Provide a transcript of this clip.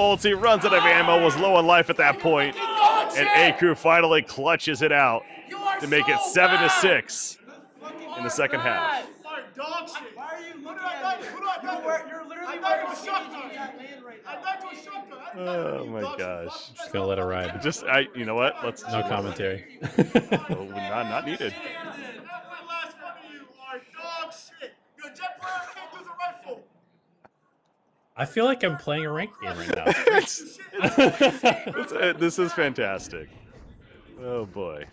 holds, he runs out of ammo, was low on life at that point, and A-Crew finally clutches it out to make it 7-6 in the second half. Oh my gosh! Just gonna let it ride. Just, you know what? Let's no commentary. Not needed. I feel like I'm playing a ranked game right now. This is fantastic. Oh boy.